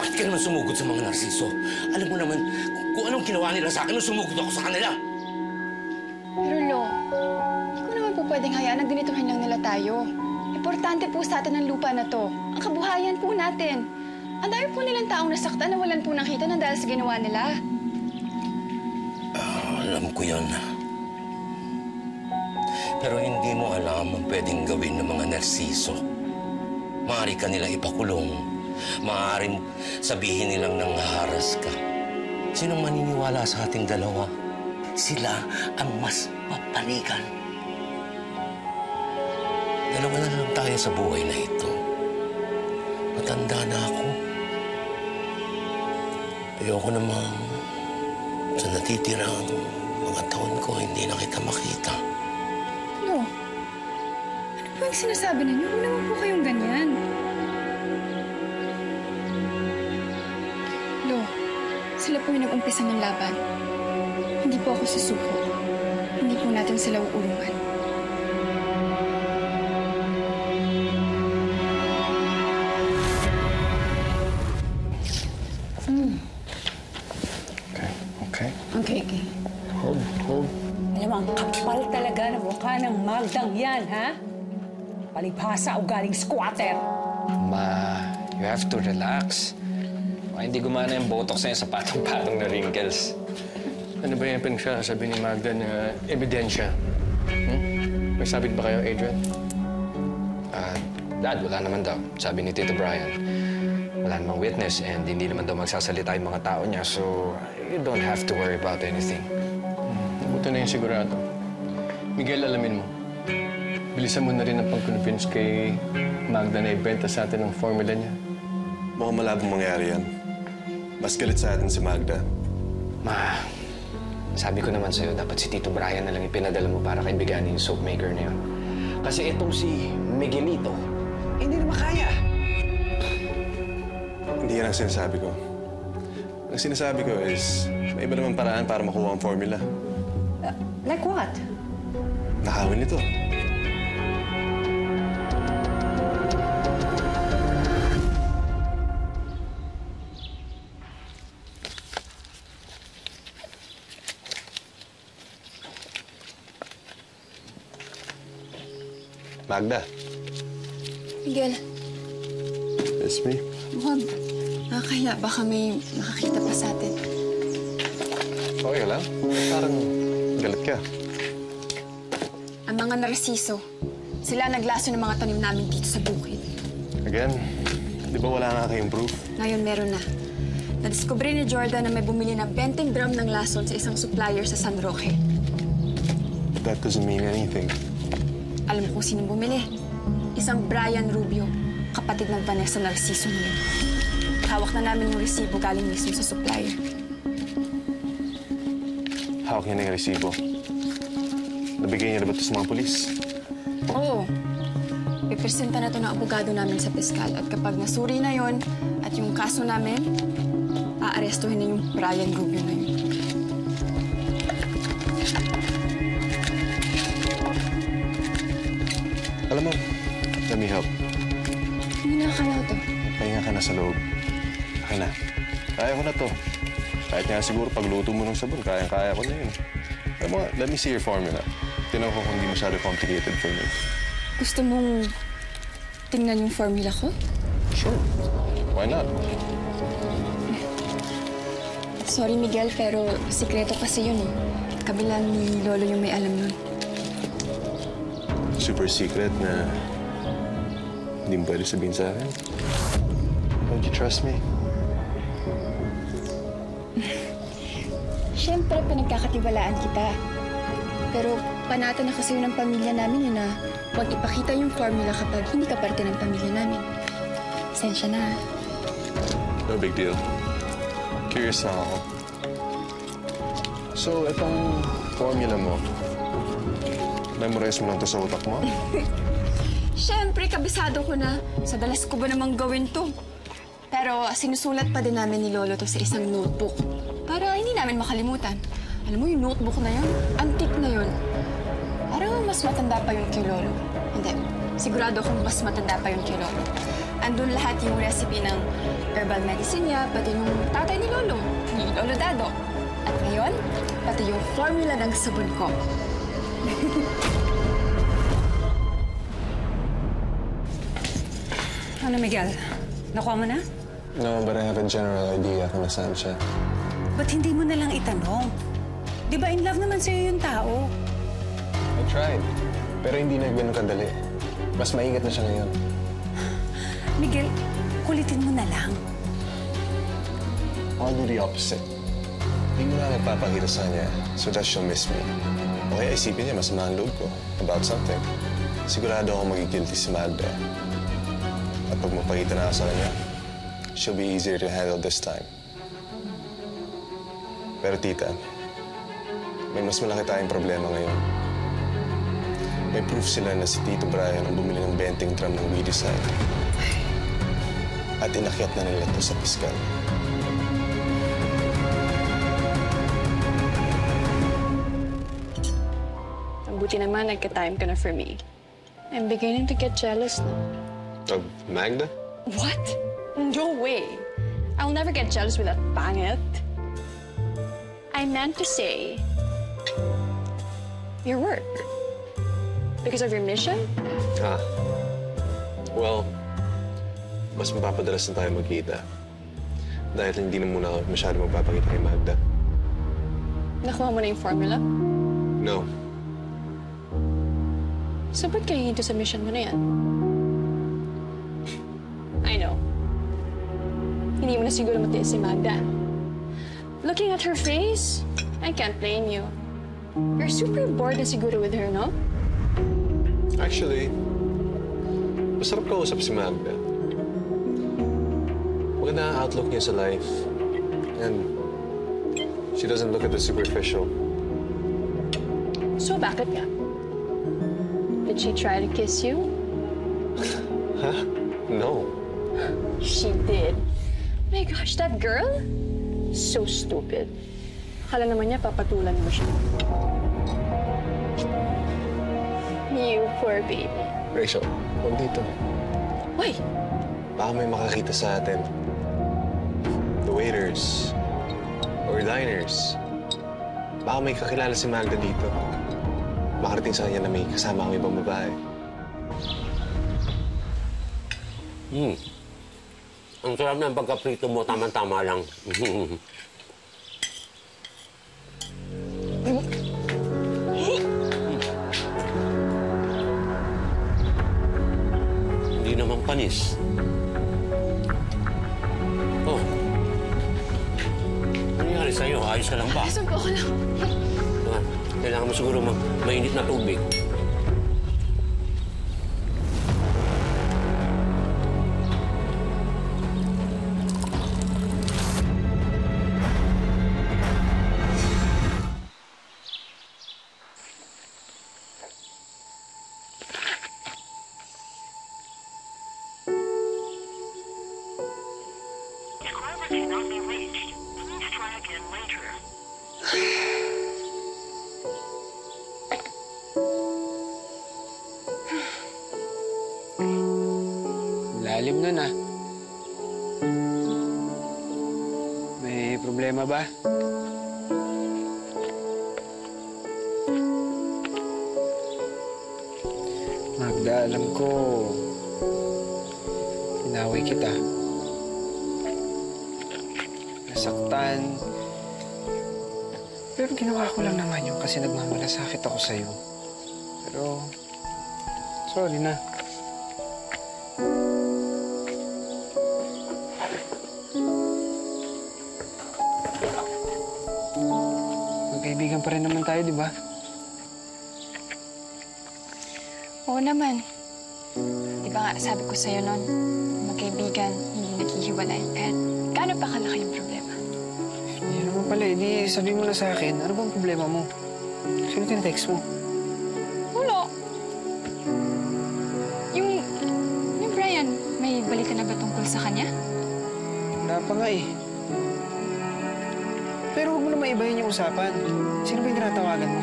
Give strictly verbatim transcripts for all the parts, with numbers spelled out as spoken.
Bakit ka naman sumugod sa mga Narciso? Alam mo naman kung, kung anong ginawa nila sa akin nung sumugod ako sa kanila. Pero no, hindi ko naman po pwedeng hayaan na ganituhin lang nila tayo. Importante po sa atin ang lupa na to. Ang kabuhayan po natin. Ang dami po nilang taong nasaktan na walang po nakita ng dahil sa ginawa nila. Ah, alam ko yan. Pero hindi mo alam ang pwedeng gawin ng mga Narciso. Maaari ka nilang ipakulong. Maaari sabihin nilang nangharas ka. Sinong maniniwala sa ating dalawa? Sila ang mas mapanigan. Dalawa na lang tayo sa buhay na ito. Matanda na ako. Ayoko namang sa natitirang mga taon ko, hindi na kita makita. Ano? Ano po ang sinasabi ninyo? Huwag naman po kayong ganyan. Lo, sila po yung nag-umpisa ng laban. Hindi po ako susuko. Hindi po natin sila uulungan. Mm. Okay, okay. Okay, okay. Hold, hold. Alam mo, ang kapal talaga na mukha ng Magdang yan, ha? Palibhasa o galing squatter. Ma, you have to relax. Baka hindi gumana yung botox na yung sapatong-patong na wrinkles. Ano ba yung pinagsasabi ni Magda na ebidensya? Hmm? May sabit ba kayo, Adrian? Ah, uh, Dad, wala naman daw. Sabi ni Tito Brian, wala namang witness and hindi naman daw magsasalita yung mga tao niya, so you don't have to worry about anything. Ito na yung sigurado. Miguel, alamin mo. Bilisan mo na rin ang pag-convince kay Magda na ibenta sa atin ang formula niya. Mukhang malabong mangyari yan. Mas galit sa atin si Magda. Ma, sabi ko naman sa'yo, dapat si Tito Brian na lang ipinadala mo para kaibigan yung soap maker na yun. Kasi itong si Miguelito, hindi eh, na makaya. Hindi yan ang sinasabi ko. Ang sinasabi ko is, may iba naman paraan para makuha ang formula. Uh, like what? Nakawin nito. Magda. Miguel. Yes, me. Huwag. Nakakaya. Baka may makakita pa sa atin. Okay lang. Parang... galit ka. Ang mga Narciso, sila naglaso ng mga tanim namin dito sa bukid. Again, di ba wala na kayong proof? Ngayon meron na. Nadiskubre ni Jordan na may bumili na twenty gram ng lason sa isang supplier sa San Roque. But that doesn't mean anything. Alam ko sino bumili. Isang Brian Rubio, kapatid ng Vanessa Narciso niya. Hawak na namin yung resibo galing mismo sa supplier. Hawak niya na yung resibo. Nabigay niya na ba ito sa mga polis? Oo. Ipresenta na ito ng abogado namin sa piskal. At kapag nasuri na yon at yung kaso namin, aarestuhin na yung Brian Rubio na yun. Alam mo, let me help. Hindi na ka na ito. Pahinga ka na sa loob. Okay na. Kaya ko na ito. Kahit nga siguro pagluto mo ng sabon, kaya-kaya ko na yun. Alam mo, let me see your formula. Tinawag ko kung hindi masyado complicated for me. Gusto mong tingnan yung formula ko? Sure. Why not? Sorry, Miguel, pero sikreto kasi yun eh. Kabilang ni Lolo yung may alam nun. Super secret na hindi mo pwede sabihin sa akin. Don't you trust me? Siyempre, pinagkakatiwalaan kita. Pero panata na kasi yun ng pamilya namin yun na huwag ipakita yung formula kapag hindi ka parte ng pamilya namin. Sensya na. No big deal. Curious na ako. So, itong formula mo, memorize mo lang to sa utak mo? Siyempre, kabisado ko na. Sa dalas ko ba namang gawin to? Pero sinusulat pa din namin ni Lolo to sa isang notebook. Para hindi namin makalimutan. Alam mo, yung notebook na yun, antique na yun. Parang mas matanda pa yun kay Lolo. Hindi, sigurado akong mas matanda pa yun kay Lolo. andun lahat yung recipe ng herbal medicine niya, pati yung tatay ni Lolo, ni Lolo Dado. At ngayon, pati yung formula ng sabon ko. Ano, Miguel? Nakuha mo na? No, but I have a general idea kung nasaan siya. Ba't hindi mo nalang itanong? Di ba in love naman sa'yo yung tao? I tried, pero hindi na ganun kadali. Mas maingat na siya ngayon. Miguel, kulitin mo na lang. I'll do the opposite. Hindi mo na nagpapakita sa niya so that she'll miss me. O kaya isipin niya masama ang loob ko about something. Sigurado ako magigilty si Magda. At pag mapakita na ako sa kanya, she'll be easier to handle this time. Pero tita, may mas malaki tayong problema ngayon. May proof sila na si Tito Brian ang bumili ng benting drum ng We Decide. At inakyat na nila ito sa piskal. Ang buti naman nagka-time ka na for me. I'm beginning to get jealous now. Of Magda? What? No way. I'll never get jealous with that pangit. I meant to say your work. Because of your mission? Ah. Well, mas mapapadalas na tayo magkita. Dahil hindi na muna ako masyado magpapakita kay Magda. Nakuha mo na yung formula? No. So, ba't kayo into sa mission mo na yan? I know. Hindi mo na siguro matiis si Magda. Looking at her face, I can't blame you. You're super bored na siguro with her, no? Actually, masarap kausap si Magda. Maganda ang outlook niya sa life. And she doesn't look at the superficial. So bakit nga? Did she try to kiss you? Huh? No. She did. My gosh, that girl? So stupid. Akala naman niya papatulan mo siya. You poor baby. Rachel, huwag dito. Why? Baka may makakita sa atin. The waiters. Or diners. Baka may kakilala si Magda dito. Makarating sa kanya na may kasama ang ibang babae. Hmm. Ang sarap ng pagkaprito mo, tamang-tama lang. Hindi naman panis. Oh. Ano nangyari sa'yo? Ayos ka lang ba? Ayos po ako lang. Kailangan mo siguro mag mainit na tubig. Lalim nun, ah. May problema ba? Magda, alam ko, inaway kita. Nasaktan. Pero ginawa ko lang naman yun kasi nagmamalasakit ako sa'yo. Pero, sorry na. Magkaibigan pa rin naman tayo, di ba? Oo naman. Di ba nga, sabi ko sa'yo nun, magkaibigan, hindi naghihiwalay. Kahit gaano pa kalaki yung problema? Hindi naman pala, hindi sabihin mo na sa akin, ano bang problema mo? Sino tinetext mo? Wala. Yung, yung Brian, may balikan na ba tungkol sa kanya? Wala pa nga eh. Pero huwag mo na maiba yun yung usapan. Sino ba yung tinatawagan mo?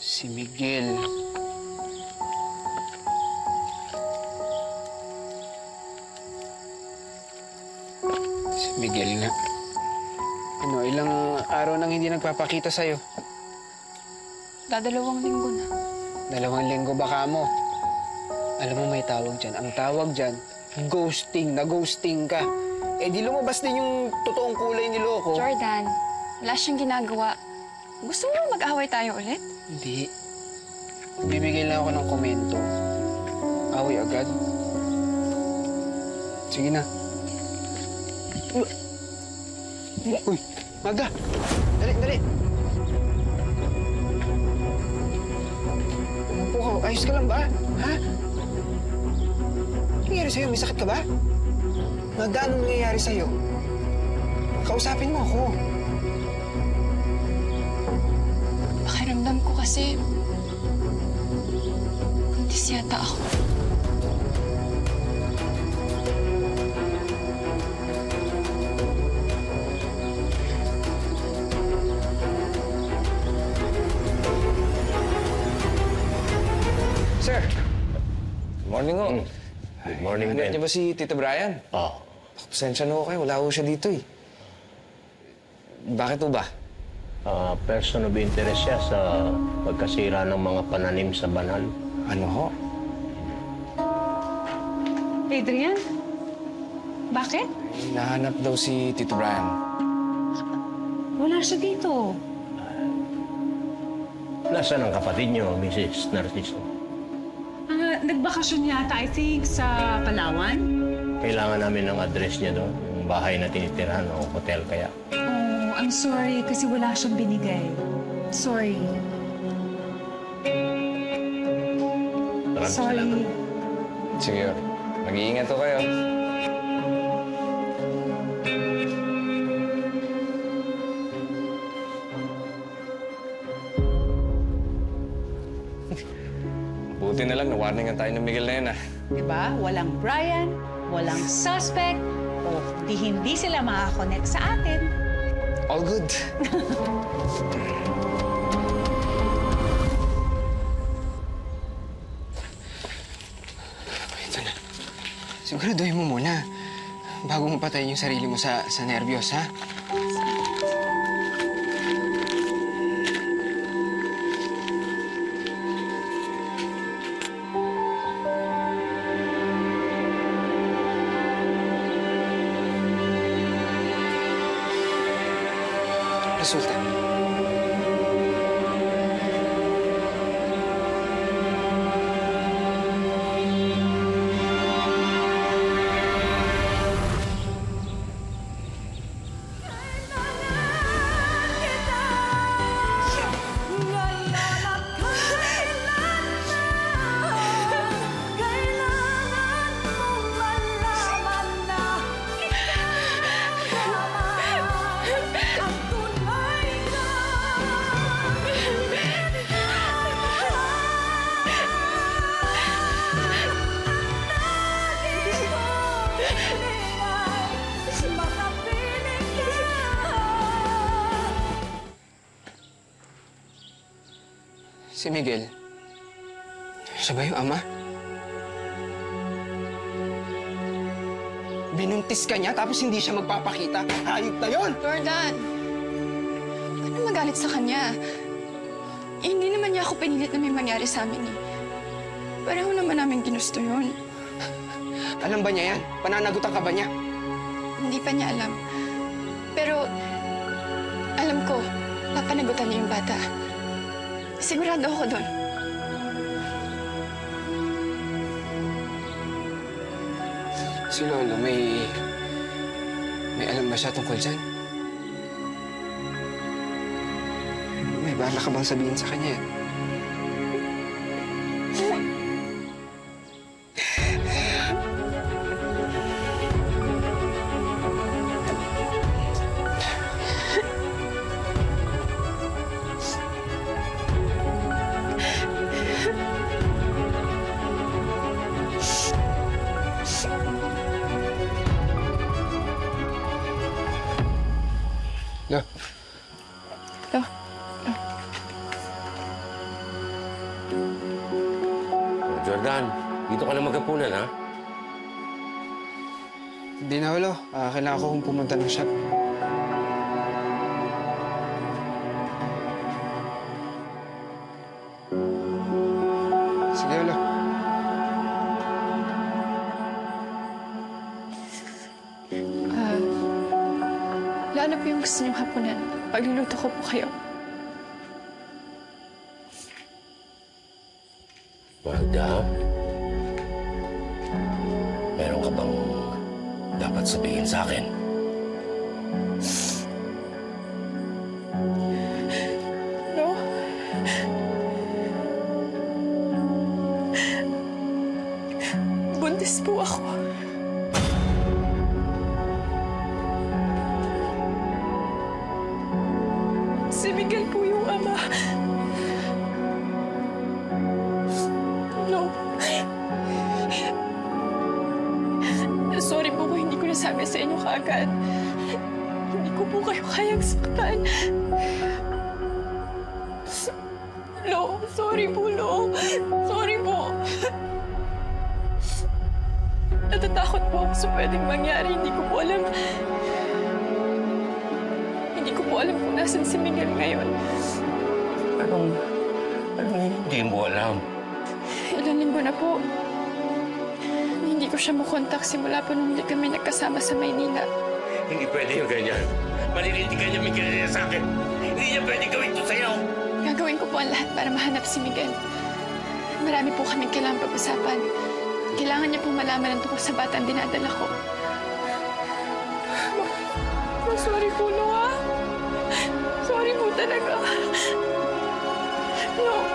Si Miguel. Miguel na, ano, ilang araw nang hindi nagpapakita sa'yo? Dadalawang linggo na. Dalawang linggo baka mo. Alam mo may tawag dyan. Ang tawag dyan, ghosting, na-ghosting ka. Eh di lumabas din yung totoong kulay ni Loco. Jordan, wala siyang ginagawa. Gusto mo mag-away tayo ulit? Hindi. Bibigay lang ako ng komento. Away agad. Sige na. Uy, Magda! Dali, dali! Umupo ka. Ayos ka lang ba? Ha? Anong nangyari sa'yo? May sakit ka ba? Magda, anong nangyayari sa'yo? Kausapin mo ako. Pakiramdam ko kasi... buntis yata ako. Morning ho. Mm. Good morning, Ben. Hanap niyo ba si Tito Brian? Oo. Oh. Pasensya na ho kayo. Wala ho siya dito eh. Bakit ho ba? Uh, person of interest siya sa pagkasira ng mga pananim sa banal. Ano ho? Adrian? Bakit? Ay, nahanap daw si Tito Brian. Wala siya dito. Nasaan ang kapatid niyo, Missus Narciso? Nagbakasyon yata, I think, sa Palawan. Kailangan namin ng address niya doon. Yung bahay na tinitirahan o hotel kaya. Oh, I'm sorry kasi wala siyang binigay. Sorry. Maraming sorry. Salamat. Sige, mag-iingat ko kayo. Buti na lang, na-warningan tayo ng Miguel na yun, ah. Diba? Walang Brian, walang suspect, o di hindi sila makakonect sa atin. All good. Ito na. Siguraduhin mo muna bago mo patayin yung sarili mo sa, sa nervyos, ha? Resulta. Si Miguel. Siya ba yung ama? Binuntis ka niya tapos hindi siya magpapakita. Hayop na yun! Jordan! Ano magalit sa kanya? Eh, hindi naman niya ako pinilit na may mangyari sa amin eh. Pareho naman namin ginusto yun. Alam ba niya yan? Pananagutan ka ba niya? Hindi pa niya alam. Pero alam ko, papanagutan niya yung bata. Sigurado ako doon. Si Lolo, may... may alam ba siya tungkol dyan? May bala ka bang sabihin sa kanya? No. No. No. Jordan, dito ka lang magkapunan, ha? Hindi na, Lolo. Uh, kailangan ko kung pumunta ng shop. Sige, Lolo. Uh, laano po yung gusto niyong hapunan. Pagluluto ko po kayo. Magda, meron ka bang dapat sabihin sa akin? No. Buntis po ako. Si Miguel po yung ama. Sorry po, hindi ko nasabi sa inyo kaagad. Hindi ko po kayo kayang saktan. Lo, sorry po, Lo. Sorry po. Natatakot po ako sa pwedeng mangyari. Hindi ko po alam. Hindi ko po alam kung nasan si Miguel ngayon. Anong... anong hindi mo alam? Ilan linggo na po. Hindi ko siya makontak simula pa nung hindi kami nagkasama sa Maynila. Hindi pwede yung ganyan. Maninindigan niya Miguel niya sa akin. Hindi niya pwede gawin ito sa'yo. Gagawin ko po ang lahat para mahanap si Miguel. Marami po kaming kailangan pag-usapan. Kailangan niya pong malaman ang tungkol sa batang dinadala ko. Oh, sorry po, Noah. Sorry po talaga. No.